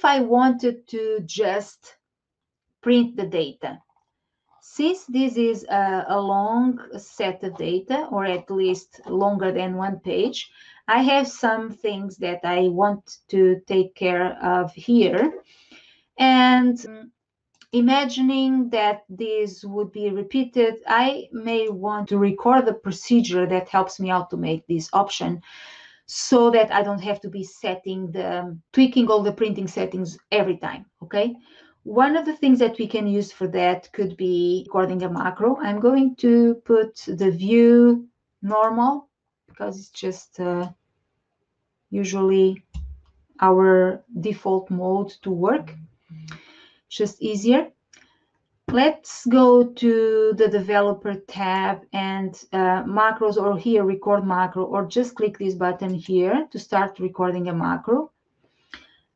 if I wanted to just print the data, since this is a long set of data, or at least longer than one page, I have some things that I want to take care of here. And imagining that this would be repeated, I may want to record the procedure that helps me automate this option, so that I don't have to be tweaking all the printing settings every time, okay? One of the things that we can use for that could be recording a macro. I'm going to put the view normal, because it's just usually our default mode to work, just easier. Let's go to the developer tab and macros, or here record macro, or just click this button here to start recording a macro.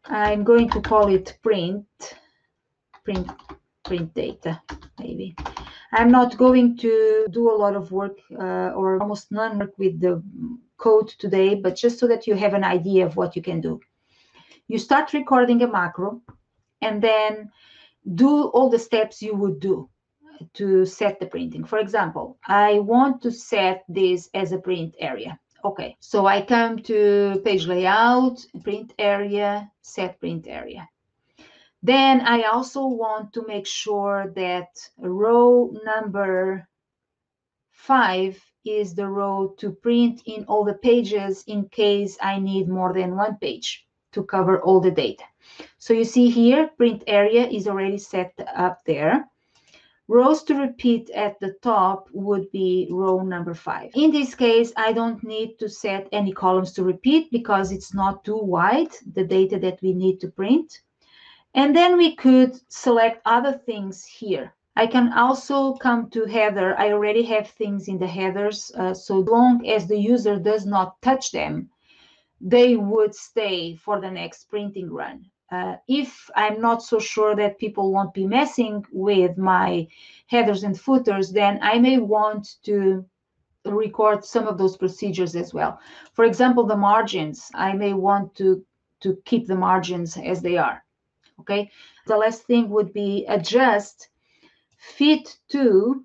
I'm going to call it print data, maybe. I'm not going to do a lot of work or almost none work with the code today, but just so that you have an idea of what you can do. You start recording a macro and then do all the steps you would do to set the printing. For example, I want to set this as a print area. Okay, so I come to page layout, print area, set print area. Then I also want to make sure that row number 5 is the row to print in all the pages in case I need more than one page to cover all the data. So you see here, print area is already set up there. Rows to repeat at the top would be row number 5. In this case, I don't need to set any columns to repeat because it's not too wide, the data that we need to print. And then we could select other things here. I can also come to header. I already have things in the headers, so long as the user does not touch them, they would stay for the next printing run. If I'm not so sure that people won't be messing with my headers and footers, then I may want to record some of those procedures as well. For example, the margins. I may want to keep the margins as they are. Okay, the last thing would be adjust fit to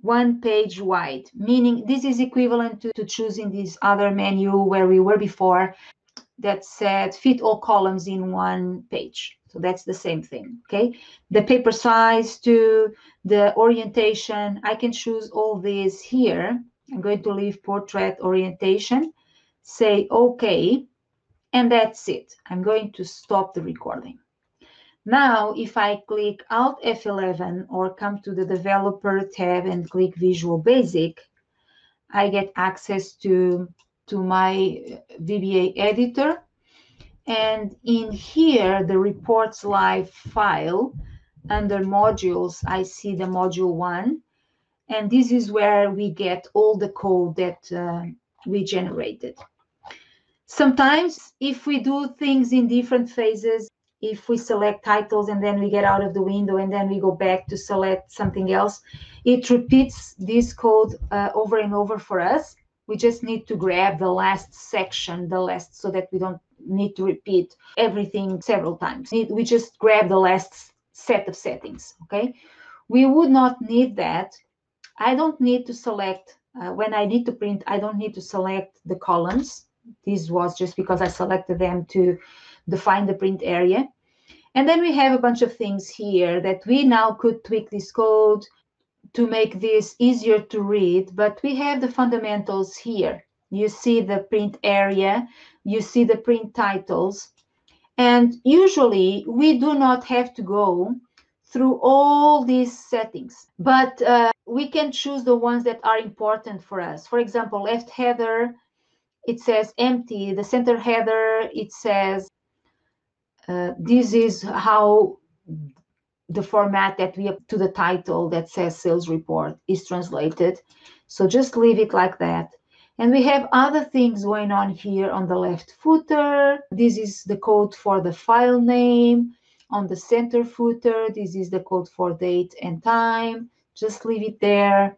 one page wide, meaning this is equivalent to choosing this other menu where we were before that said fit all columns in one page. So that's the same thing, okay? The paper size to the orientation, I can choose all these here. I'm going to leave portrait orientation, say okay. And that's it. I'm going to stop the recording. Now, if I click Alt F11 or come to the Developer tab and click Visual Basic, I get access to my VBA editor. And in here, the reports live file, under modules, I see the module 1. And this is where we get all the code that we generated. Sometimes, if we do things in different phases, if we select titles and then we get out of the window and then we go back to select something else, it repeats this code over and over for us. We just need to grab the last section, so that we don't need to repeat everything several times. We just grab the last set of settings, okay? We would not need that. I don't need to select, when I need to print, I don't need to select the columns. This was just because I selected them to define the print area. And then we have a bunch of things here that we now could tweak this code to make this easier to read, but we have the fundamentals here. You see the print area, you see the print titles, and usually we do not have to go through all these settings, but we can choose the ones that are important for us. For example, left header, it says empty. The center header, it says this is how the format that we have to the title that says sales report is translated. So just leave it like that. And we have other things going on here on the left footer. This is the code for the file name. On the center footer, this is the code for date and time. Just leave it there.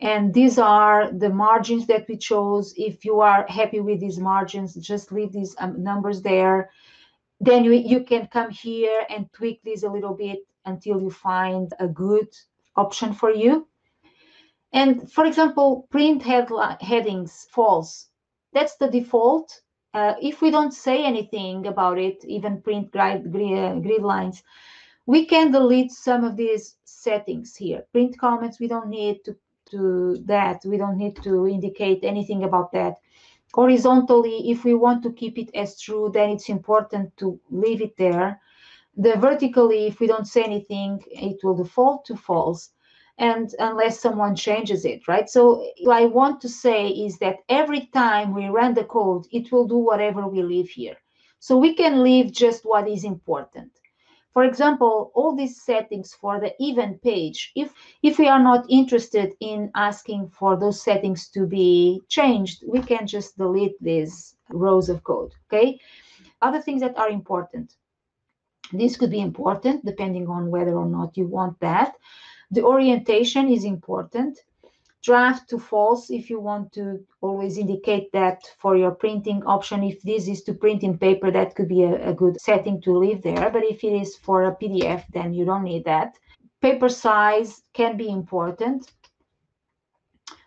And these are the margins that we chose. If you are happy with these margins, just leave these numbers there. Then you can come here and tweak this a little bit until you find a good option for you. And for example, print headings false. That's the default. If we don't say anything about it, even print grid lines, we can delete some of these settings here. Print comments, we don't need to do that. We don't need to indicate anything about that. Horizontally, if we want to keep it as true, then it's important to leave it there. The vertically, if we don't say anything, it will default to false, and unless someone changes it, right? So what I want to say is that every time we run the code, it will do whatever we leave here. So we can leave just what is important. For example, all these settings for the event page, if we are not interested in asking for those settings to be changed, we can just delete these rows of code, okay? Other things that are important. This could be important depending on whether or not you want that. The orientation is important. Draft to false if you want to always indicate that for your printing option. If this is to print in paper, that could be a good setting to leave there. But if it is for a PDF, then you don't need that. Paper size can be important.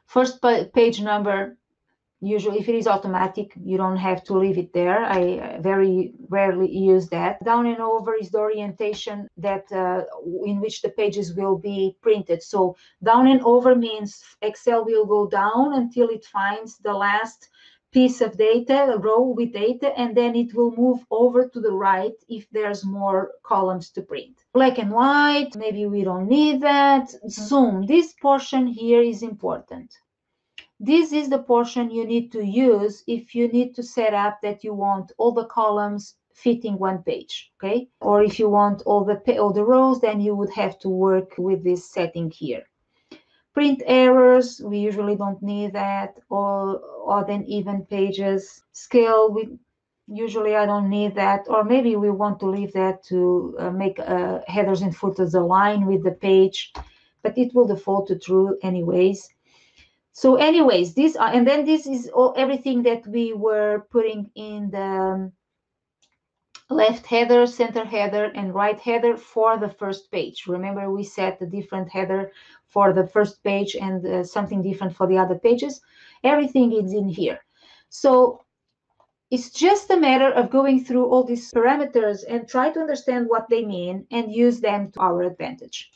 First page number, usually if it is automatic, you don't have to leave it there. I very rarely use that. Down and over is the orientation that in which the pages will be printed. So down and over means Excel will go down until it finds the last piece of data, a row with data, and then it will move over to the right if there's more columns to print. Black and white, maybe we don't need that. Zoom, this portion here is important. This is the portion you need to use if you need to set up that you want all the columns fitting one page, okay? Or if you want all the rows, then you would have to work with this setting here. Print errors, we usually don't need that, or then even pages. Scale, usually I don't need that, or maybe we want to leave that to make headers and footers align with the page, but it will default to true anyways. So anyways, this is everything that we were putting in the left header, center header, and right header for the first page. Remember, we set a different header for the first page and something different for the other pages. Everything is in here. So it's just a matter of going through all these parameters and try to understand what they mean and use them to our advantage.